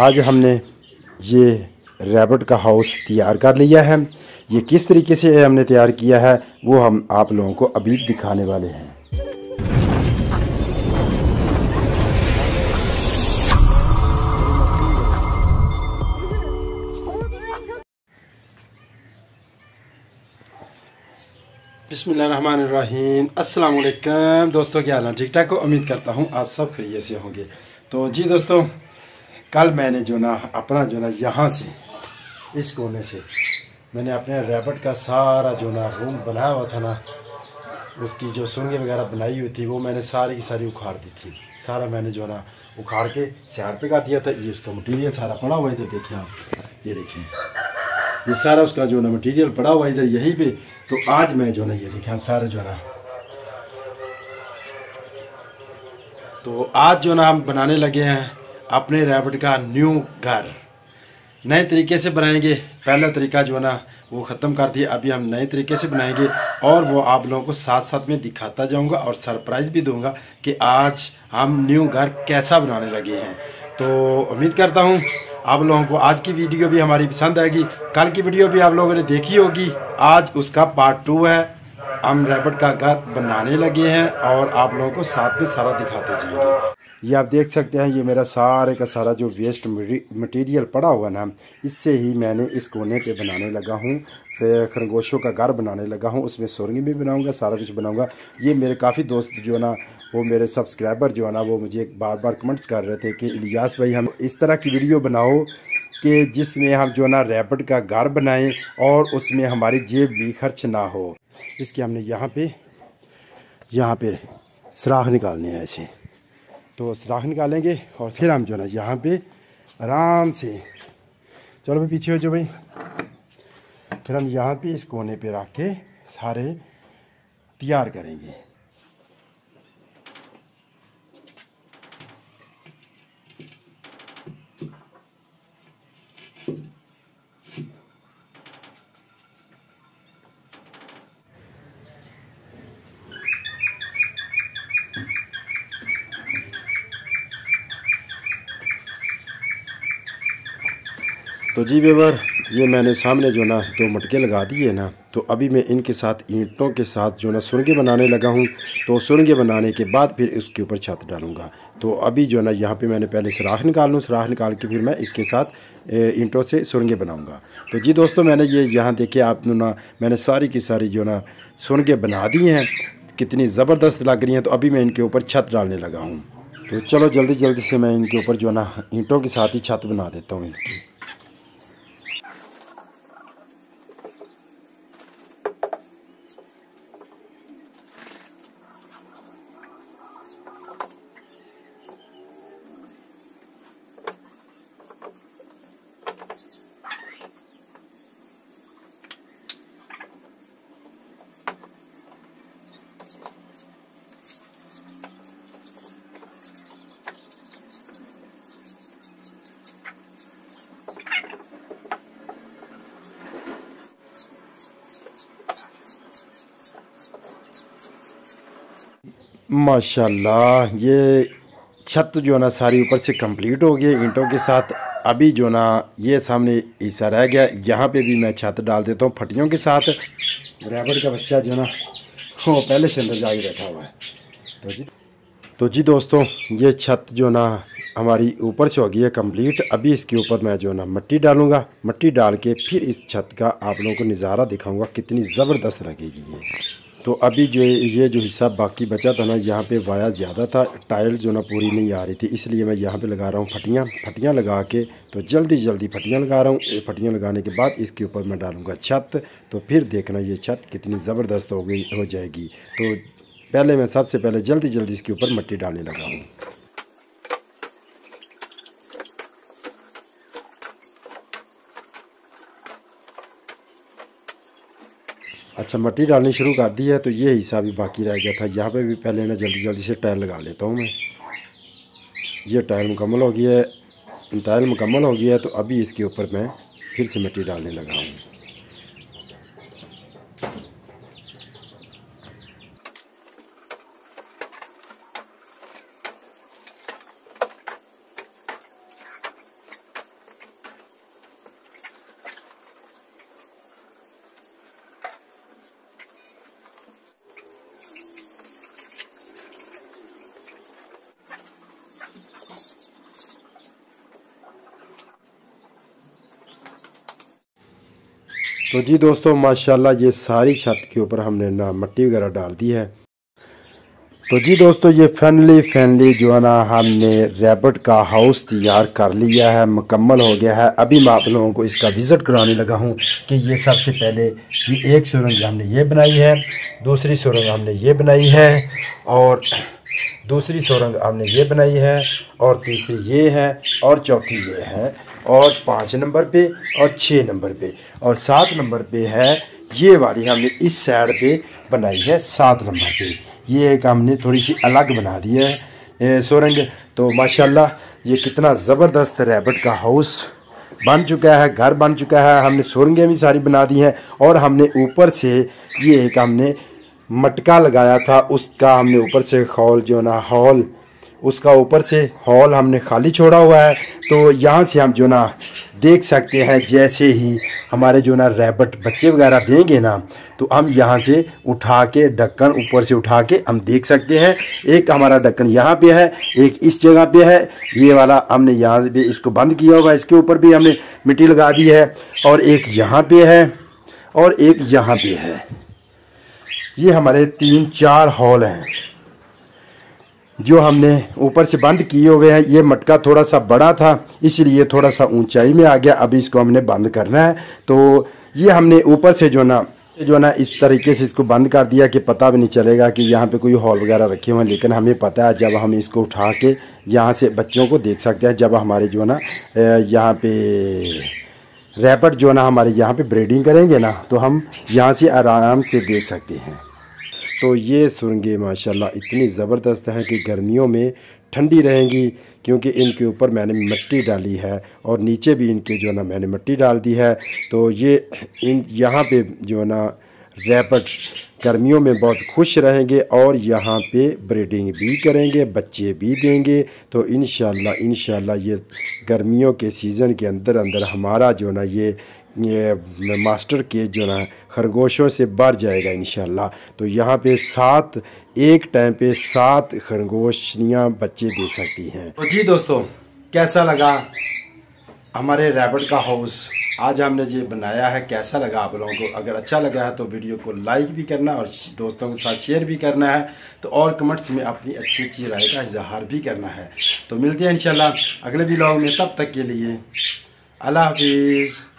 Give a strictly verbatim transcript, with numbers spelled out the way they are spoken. आज हमने ये रैबिट का हाउस तैयार कर लिया है। ये किस तरीके से हमने तैयार किया है वो हम आप लोगों को अभी दिखाने वाले हैं। बिस्मिल्लाहिर्रहमानिर्रहीम। अस्सलाम वालेकुम दोस्तों, क्या हाल है? ठीक ठाक हो? उम्मीद करता हूँ आप सब खैरियत से होंगे। तो जी दोस्तों, कल मैंने जो ना अपना जो ना यहाँ से इस कोने से मैंने अपने रैबिट का सारा जो ना रूम बनाया हुआ था ना, उसकी जो सुरंगें वगैरह बनाई हुई थी वो मैंने सारी की सारी उखाड़ दी थी। सारा मैंने जो ना उखाड़ के सियार पे का दिया था। ये उसका मटेरियल सारा पड़ा हुआ इधर, देखिए आप, ये देखिए ये सारा उसका जो ना मटीरियल पड़ा हुआ इधर यहीं पर। तो आज मैं जो ना ये देखिए हम सारा जो ना, तो आज जो ना हम बनाने लगे हैं अपने रैबिट का न्यू घर। नए तरीके से बनाएंगे। पहला तरीका जो है ना वो ख़त्म कर दिया, अभी हम नए तरीके से बनाएंगे और वो आप लोगों को साथ साथ में दिखाता जाऊंगा और सरप्राइज़ भी दूंगा कि आज हम न्यू घर कैसा बनाने लगे हैं। तो उम्मीद करता हूं आप लोगों को आज की वीडियो भी हमारी पसंद आएगी। कल की वीडियो भी आप लोगों ने देखी होगी, आज उसका पार्ट टू है। हम रैबिट का घर बनाने लगे हैं और आप लोगों को साथ में सारा दिखाते जाएंगे। ये आप देख सकते हैं, ये मेरा सारे का सारा जो वेस्ट मटेरियल पड़ा हुआ ना, इससे ही मैंने इस कोने पे बनाने लगा हूँ। खरगोशों का घर बनाने लगा हूँ, उसमें सुरंगें भी बनाऊँगा, सारा कुछ बनाऊँगा। ये मेरे काफ़ी दोस्त जो ना वो मेरे सब्सक्राइबर जो है ना वो मुझे बार बार कमेंट्स कर रहे थे कि इलियास भाई हम इस तरह की वीडियो बनाओ कि जिसमें हम जो ना रैबिट का घर बनाएँ और उसमें हमारी जेब भी खर्च ना हो। इसके हमने यहाँ पर यहाँ पर सुराख निकालने हैं ऐसे, तो सुराख निकालेंगे और फिर हम जो ना यहाँ पे आराम से, चलो भाई पीछे हो जाओ भाई, फिर हम यहाँ पे इस कोने पे रख के सारे तैयार करेंगे। तो जी व्यवर, ये मैंने सामने जो ना दो मटके लगा दिए ना, तो अभी मैं इनके साथ ईंटों के साथ जो ना सुरंगें बनाने लगा हूँ। तो सुरंगें बनाने के बाद फिर इसके ऊपर छत डालूँगा। तो अभी जो ना यहाँ पे मैंने पहले सुराख निकाल लूँ, सुराख निकाल के फिर मैं इसके साथ ईंटों से सुरंगें बनाऊँगा। तो जी दोस्तों, मैंने ये यहाँ देखे आप ना, मैंने सारी की सारी जो ना सुरंगें बना दी हैं, कितनी ज़बरदस्त लग रही हैं। तो अभी मैं इनके ऊपर छत डालने लगा हूँ। तो चलो जल्दी जल्दी से मैं इनके ऊपर जो ना ईंटों के साथ ही छत बना देता हूँ इनकी। माशाल्लाह, ये छत जो ना सारी ऊपर से कंप्लीट हो गई ईंटों के साथ। अभी जो ना ये सामने हिस्सा रह गया, यहाँ पे भी मैं छत डाल देता हूँ फटियों के साथ। रैबिट का बच्चा जो ना वो पहले से अंदर जाके बैठा हुआ है। तो जी तो जी दोस्तों, ये छत जो ना हमारी ऊपर से हो गई है कंप्लीट। अभी इसके ऊपर मैं जो ना मिट्टी डालूँगा, मिट्टी डाल के फिर इस छत का आप लोगों को नज़ारा दिखाऊँगा कितनी ज़बरदस्त लगेगी ये। तो अभी जो ये जो हिस्सा बाकी बचा था ना, यहाँ पे वाया ज़्यादा था, टाइल जो ना पूरी नहीं आ रही थी, इसलिए मैं यहाँ पे लगा रहा हूँ फटियाँ। फटियाँ लगा के तो जल्दी जल्दी फटियाँ लगा रहा हूँ। फटियाँ लगाने के बाद इसके ऊपर मैं डालूँगा छत। तो फिर देखना ये छत कितनी ज़बरदस्त हो गई हो जाएगी। तो पहले मैं सबसे पहले जल्दी जल्दी इसके ऊपर मिट्टी डालने लगा हूँ। अच्छा, मिट्टी डालनी शुरू कर दी है। तो ये हिस्सा भी बाकी रह गया था, यहाँ पे भी पहले ना जल्दी जल्दी से टाइल लगा लेता हूँ मैं। ये टाइल मुकम्मल हो गई है, टाइल मुकम्मल हो गया है। तो अभी इसके ऊपर मैं फिर से मिट्टी डालने लगा हूँ। तो जी दोस्तों माशाल्लाह ये सारी छत के ऊपर हमने ना मिट्टी वगैरह डाल दी है। तो जी दोस्तों ये फाइनली फाइनली जो है ना हमने रैबिट का हाउस तैयार कर लिया है, मुकम्मल हो गया है। अभी मैं आप लोगों को इसका विज़िट कराने लगा हूँ कि ये सबसे पहले ये एक सुरंग हमने ये बनाई है, दूसरी सुरंग हमने ये बनाई है और दूसरी सुरंग हमने ये बनाई है और तीसरी ये है और चौथी ये है और पाँच नंबर पे और छः नंबर पे और सात नंबर पे है ये वाली हमने इस साइड पे बनाई है। सात नंबर पे ये एक हमने थोड़ी सी अलग बना दी है सुरंग। तो माशाल्लाह ये कितना ज़बरदस्त रैबिट का हाउस बन चुका है, घर बन चुका है। हमने सुरंगें भी सारी बना दी हैं और हमने ऊपर से ये एक हमने मटका लगाया था, उसका हमने ऊपर से हॉल जो ना हॉल उसका ऊपर से हॉल हमने खाली छोड़ा हुआ है। तो यहाँ से हम जो ना देख सकते हैं जैसे ही हमारे जो ना रैबिट बच्चे वगैरह देंगे ना तो हम यहाँ से उठा के ढक्कन ऊपर से उठा के हम देख सकते हैं। एक हमारा ढक्कन यहाँ पे है, एक इस जगह पे है। ये वाला हमने यहाँ पे इसको बंद किया हुआ है, इसके ऊपर भी हमने मिट्टी लगा दी है और एक यहाँ पे है और एक यहाँ पे है। ये हमारे तीन चार हॉल हैं जो हमने ऊपर से बंद किए हुए हैं। ये मटका थोड़ा सा बड़ा था इसलिए थोड़ा सा ऊंचाई में आ गया, अभी इसको हमने बंद करना है। तो ये हमने ऊपर से जो ना जो ना इस तरीके से इसको बंद कर दिया कि पता भी नहीं चलेगा कि यहाँ पे कोई हॉल वगैरह रखे हुए हैं, लेकिन हमें पता है जब हम इसको उठा के यहाँ से बच्चों को देख सकते हैं। जब हमारे जो ना यहाँ पे रैबिट जो ना हमारे यहाँ पे ब्रीडिंग करेंगे ना तो हम यहाँ से आराम से देख सकते हैं। तो ये सुरंगें माशाल्लाह इतनी ज़बरदस्त हैं कि गर्मियों में ठंडी रहेंगी, क्योंकि इनके ऊपर मैंने मिट्टी डाली है और नीचे भी इनके जो ना मैंने मिट्टी डाल दी है। तो ये इन यहाँ पे जो ना रैबिट गर्मियों में बहुत खुश रहेंगे और यहाँ पे ब्रीडिंग भी करेंगे, बच्चे भी देंगे। तो इंशाल्लाह इंशाल्लाह ये गर्मियों के सीज़न के अंदर अंदर हमारा जो ना ये, ये मास्टर केज जो ना खरगोशों से भर जाएगा इंशाल्लाह। तो यहाँ पे सात एक टाइम पे सात खरगोशनियाँ बच्चे दे सकती हैं। तो जी दोस्तों कैसा लगा हमारे रैबिट का हाउस, आज हमने ये बनाया है, कैसा लगा आप लोगों को? अगर अच्छा लगा है तो वीडियो को लाइक भी करना और दोस्तों के साथ शेयर भी करना है, तो और कमेंट्स में अपनी अच्छी अच्छी राय का इजहार भी करना है। तो मिलते हैं इंशाल्लाह अगले व्लॉग में, तब तक के लिए अल्लाह हाफिज़।